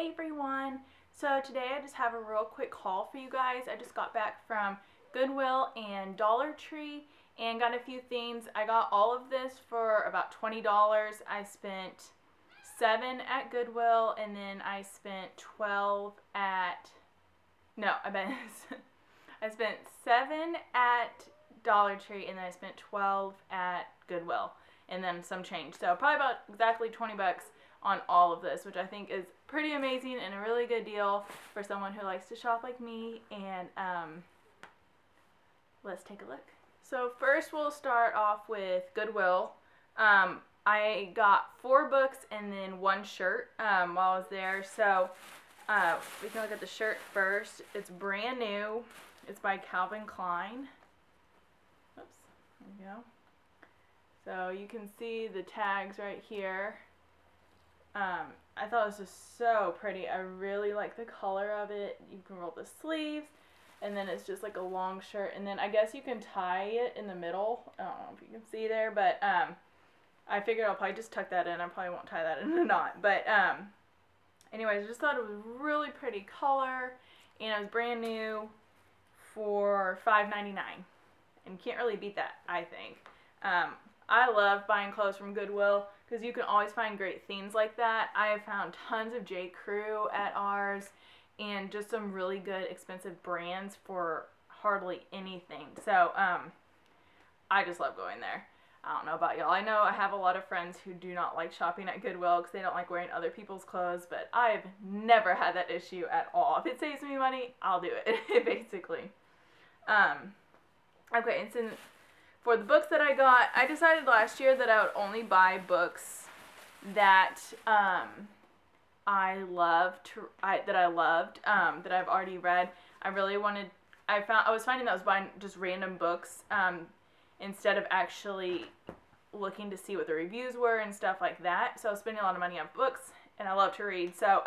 Hey everyone! So today I just have a real quick haul for you guys. I just got back from Goodwill and Dollar Tree and got a few things. I got all of this for about $20. I spent $7 at Goodwill and then I spent $12 at... No, I bet I spent $7 at Dollar Tree and then I spent $12 at Goodwill and then some change. So probably about exactly 20 bucks on all of this, which I think is pretty amazing and a really good deal for someone who likes to shop like me. And let's take a look. So first we'll start off with Goodwill. I got 4 books and then 1 shirt while I was there. So we can look at the shirt first. It's brand new. It's by Calvin Klein. Oops, there we go. So you can see the tags right here. I thought it was just so pretty. I really like the color of it. You can roll the sleeves, and then it's just like a long shirt, and then I guess you can tie it in the middle. I don't know if you can see there, but I figured I'll probably just tuck that in. I probably won't tie that in a knot, but anyways, I just thought it was really pretty color, and it was brand new for $5.99, and can't really beat that, I think. I love buying clothes from Goodwill because you can always find great themes like that. I have found tons of J. Crew at ours and just some really good expensive brands for hardly anything. So I just love going there. I don't know about y'all. I know I have a lot of friends who do not like shopping at Goodwill because they don't like wearing other people's clothes, but I've never had that issue at all. If it saves me money, I'll do it, basically. Okay, and since... For the books that I got, I decided last year that I would only buy books that that I've already read. I was finding that I was buying just random books instead of actually looking to see what the reviews were and stuff like that. So I was spending a lot of money on books, and I love to read. So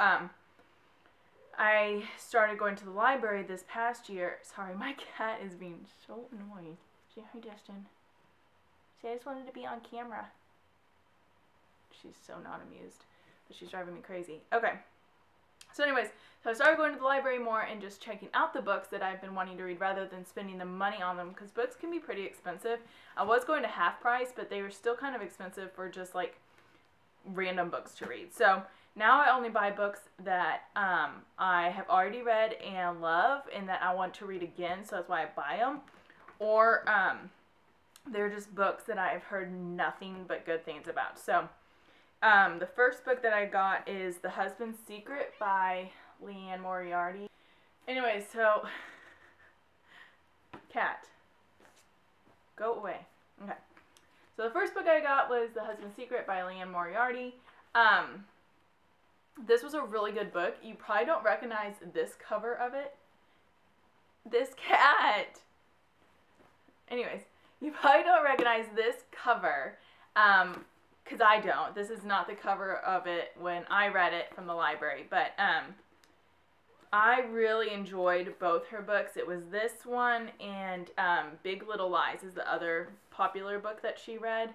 I started going to the library this past year. Sorry, my cat is being so annoying. She heard Justin. She just wanted to be on camera. She's so not amused, but she's driving me crazy. Okay. So anyways, so I started going to the library more and just checking out the books that I've been wanting to read rather than spending the money on them because books can be pretty expensive. I was going to half price, but they were still kind of expensive for just like random books to read. So now I only buy books that I have already read and love and that I want to read again, so that's why I buy them. Or they're just books that I've heard nothing but good things about. So the first book that I got is The Husband's Secret by Leanne Moriarty. Anyway, so cat, go away. Okay. So the first book I got was The Husband's Secret by Leanne Moriarty. This was a really good book. You probably don't recognize this cover of it. This cat. Anyways, you probably don't recognize this cover, because I don't. This is not the cover of it when I read it from the library, but I really enjoyed both her books. It was this one and Big Little Lies is the other popular book that she read.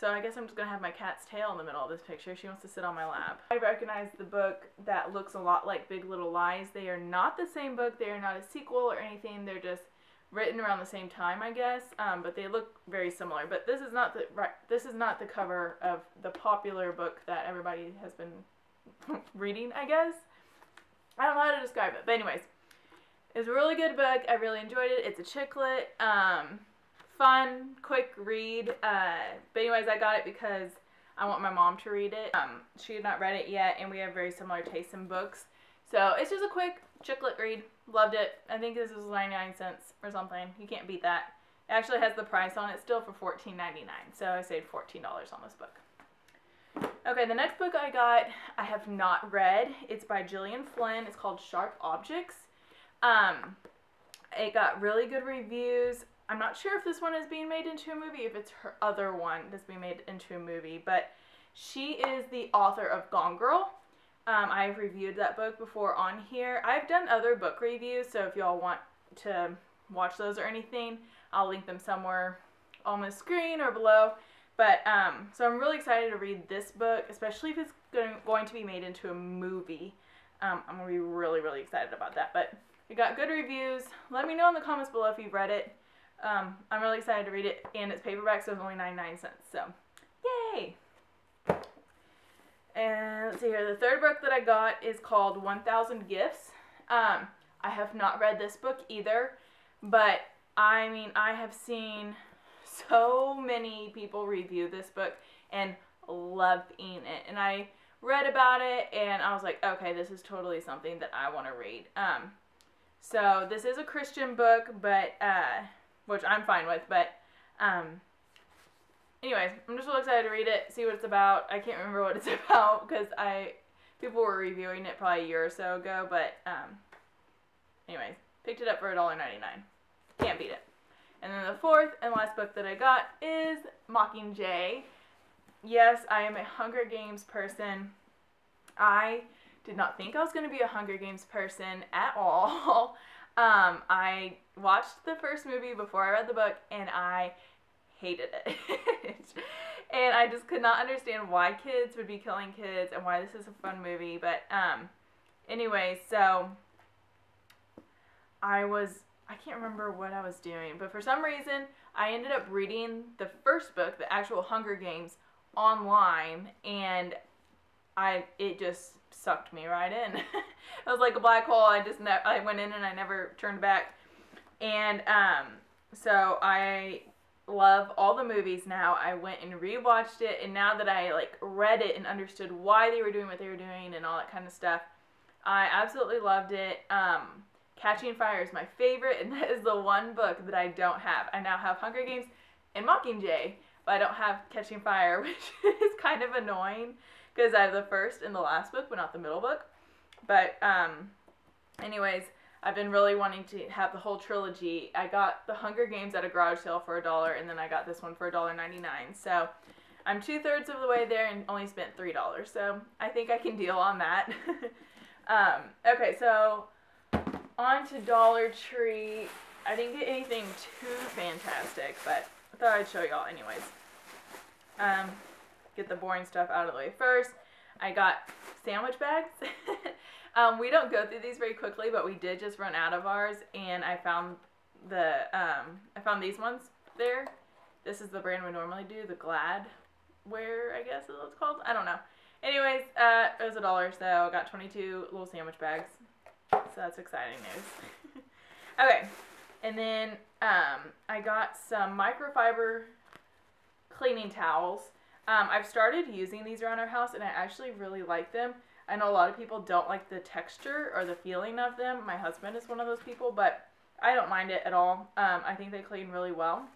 So I guess I'm just going to have my cat's tail in the middle of this picture. She wants to sit on my lap. I recognize the book that looks a lot like Big Little Lies. They are not the same book. They are not a sequel or anything. They're just... written around the same time, I guess, but they look very similar. But this is not the this is not the cover of the popular book that everybody has been reading, I guess. I don't know how to describe it, but anyways, it's a really good book. I really enjoyed it. It's a chick lit, fun, quick read. But anyways, I got it because I want my mom to read it. She had not read it yet, and we have very similar tastes in books. So it's just a quick chick lit read. Loved it. I think this was 99 cents or something. You can't beat that. It actually has the price on it still for $14.99. So I saved $14 on this book. Okay, the next book I got, I have not read. It's by Gillian Flynn. It's called Sharp Objects. It got really good reviews. I'm not sure if this one is being made into a movie, if it's her other one that's being made into a movie, but she is the author of Gone Girl. I've reviewed that book before on here. I've done other book reviews, so if y'all want to watch those or anything, I'll link them somewhere on the screen or below. But, so I'm really excited to read this book, especially if it's going to be made into a movie. I'm going to be really, really excited about that. But it got good reviews. Let me know in the comments below if you've read it. I'm really excited to read it, and it's paperback, so it's only 99 cents. So, yay! And let's see here. The third book that I got is called 1,000 Gifts. I have not read this book either, but I mean, I have seen so many people review this book and loving it. And I read about it, and I was like, okay, this is totally something that I want to read. So this is a Christian book, but which I'm fine with, but anyways, I'm just really excited to read it, see what it's about. I can't remember what it's about because people were reviewing it probably a year or so ago, but anyways, picked it up for $1.99. Can't beat it. And then the fourth and last book that I got is Mockingjay. Yes, I am a Hunger Games person. I did not think I was going to be a Hunger Games person at all. I watched the first movie before I read the book, and I hated it. And I just could not understand why kids would be killing kids and why this is a fun movie. But anyway, so I can't remember what I was doing, but for some reason I ended up reading the first book, the actual Hunger Games, online, and it just sucked me right in. It was like a black hole. I went in and I never turned back. And so I love all the movies now. I went and rewatched it, and now that I like read it and understood why they were doing what they were doing and all that kind of stuff, I absolutely loved it. Catching Fire is my favorite, and that is the one book that I don't have. I now have Hunger Games and Mockingjay, but I don't have Catching Fire, which is kind of annoying because I have the first and the last book, but not the middle book. But anyways, I've been really wanting to have the whole trilogy. I got the Hunger Games at a garage sale for $1, and then I got this one for $1.99. So I'm 2/3 of the way there and only spent $3. So I think I can deal on that. Okay, so on to Dollar Tree. I didn't get anything too fantastic, but I thought I'd show y'all anyways. Get the boring stuff out of the way first. I got sandwich bags. We don't go through these very quickly, but we did just run out of ours, and I found the I found these ones there. This is the brand we normally do, the Gladware, I guess is what it's called. I don't know. Anyways, it was $1, so I got 22 little sandwich bags. So that's exciting news. Okay, and then I got some microfiber cleaning towels. I've started using these around our house, and I actually really like them. I know a lot of people don't like the texture or the feeling of them. My husband is one of those people, but I don't mind it at all. I think they clean really well.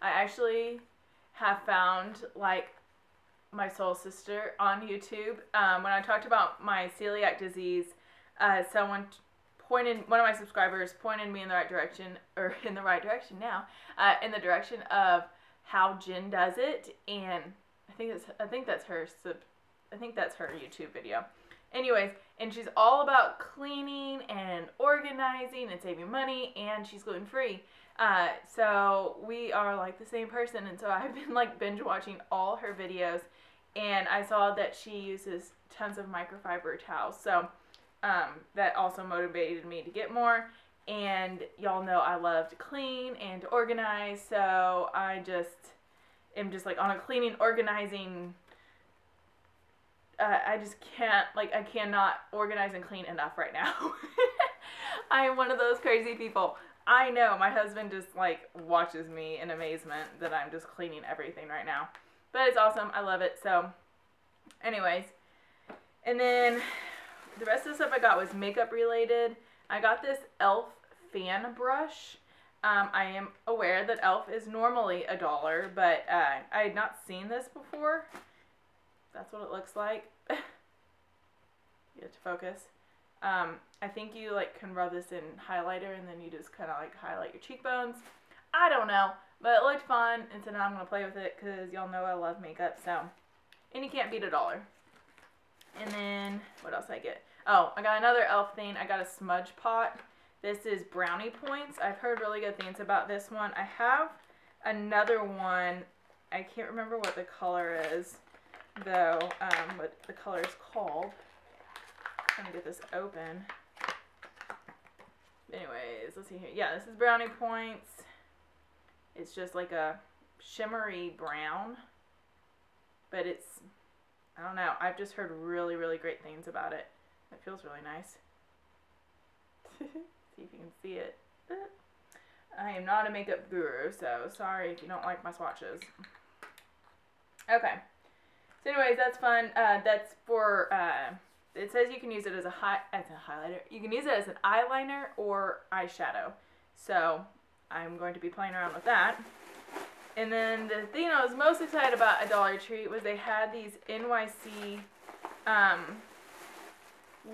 I actually have found, like, my soul sister on YouTube. When I talked about my celiac disease, someone one of my subscribers pointed me in the right direction, or in the right direction now, in the direction of how Jen does it, and I think that's her YouTube video. Anyways, and she's all about cleaning and organizing and saving money, and she's gluten-free. So we are like the same person, and so I've been like binge watching all her videos, and I saw that she uses tons of microfiber towels. So that also motivated me to get more. And y'all know I love to clean and organize, so I just am just like on a cleaning, organizing. I just can't, like, I cannot organize and clean enough right now. I am one of those crazy people. I know my husband just like watches me in amazement that I'm just cleaning everything right now, but it's awesome. I love it. So anyways, and then the rest of the stuff I got was makeup related. I got this e.l.f. fan brush. I am aware that e.l.f. is normally $1, but I had not seen this before. That's what it looks like. Get to focus. I think you like can rub this in highlighter, and then you just kind of like highlight your cheekbones. I don't know, but it looked fun, and so now I'm gonna play with it because y'all know I love makeup. So, and you can't beat $1. And then what else I get? Oh, I got another e.l.f. thing. I got a smudge pot. This is Brownie Points. I've heard really good things about this one. I have another one. I can't remember what the color is, though, what the color is called. trying to get this open. Anyways, let's see here. Yeah, this is Brownie Points. It's just like a shimmery brown, but it's, I don't know, I've just heard really, really great things about it. It feels really nice. See if you can see it. I am not a makeup guru, so sorry if you don't like my swatches. Okay. So anyways, that's fun. That's for, it says you can use it as a highlighter. You can use it as an eyeliner or eyeshadow. So I'm going to be playing around with that. And then the thing I was most excited about at Dollar Tree was they had these NYC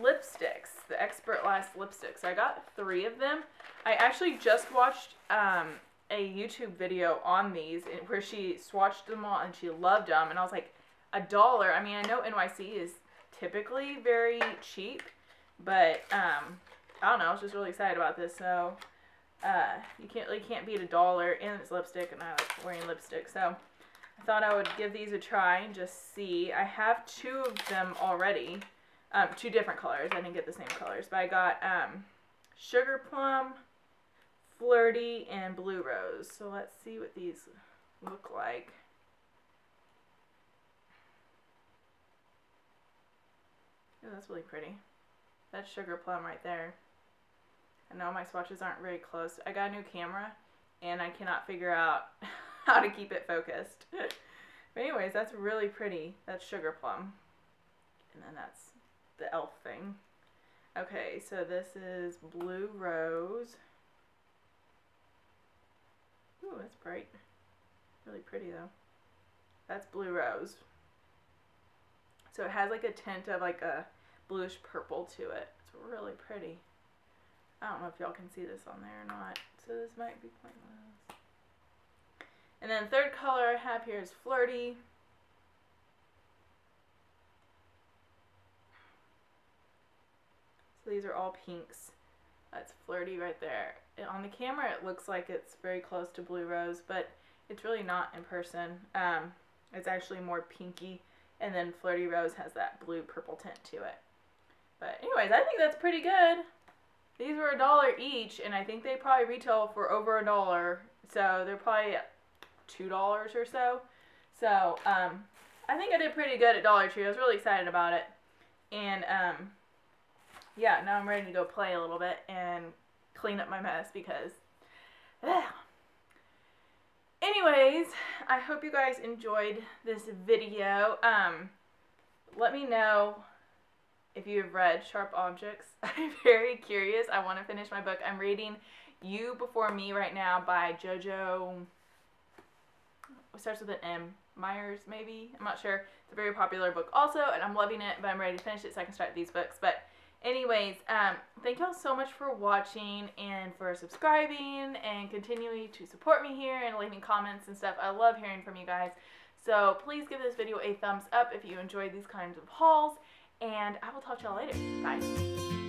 lipsticks, the Expert Last lipsticks. I got 3 of them. I actually just watched a YouTube video on these where she swatched them all and she loved them. And I was like, $1. I mean, I know NYC is typically very cheap, but I don't know. I was just really excited about this. So you can't beat $1, and it's lipstick, and I like wearing lipstick. So I thought I would give these a try and just see. I have 2 of them already. 2 different colors. I didn't get the same colors, but I got Sugar Plum, Flirty, and Blue Rose. So let's see what these look like. Oh, that's really pretty. That's Sugar Plum right there. I know my swatches aren't very close. I got a new camera, and I cannot figure out how to keep it focused. But anyways, that's really pretty. That's Sugar Plum. And then that's the e.l.f. thing. Okay, so this is Blue Rose. Ooh, that's bright. Really pretty, though. That's Blue Rose. So it has like a tint of like a bluish purple to it. It's really pretty. I don't know if y'all can see this on there or not. So this might be pointless. And then the 3rd color I have here is Flirty. So these are all pinks. That's Flirty right there. And on the camera it looks like it's very close to Blue Rose, but it's really not in person. It's actually more pinky. And then Flirty Rose has that blue purple tint to it. But anyways, I think that's pretty good. These were $1 each, and I think they probably retail for over $1. So they're probably $2 or so. So I think I did pretty good at Dollar Tree. I was really excited about it. And yeah, now I'm ready to go play a little bit and clean up my mess because... Anyways, I hope you guys enjoyed this video. Let me know if you have read Sharp Objects. I'm very curious. I want to finish my book. I'm reading You Before Me right now by Jojo. It starts with an M. Myers, maybe? I'm not sure. It's a very popular book also, and I'm loving it, but I'm ready to finish it so I can start these books. But anyways, thank y'all so much for watching and for subscribing and continuing to support me here and leaving comments and stuff. I love hearing from you guys. So please give this video a thumbs up if you enjoyed these kinds of hauls, and I will talk to y'all later. Bye.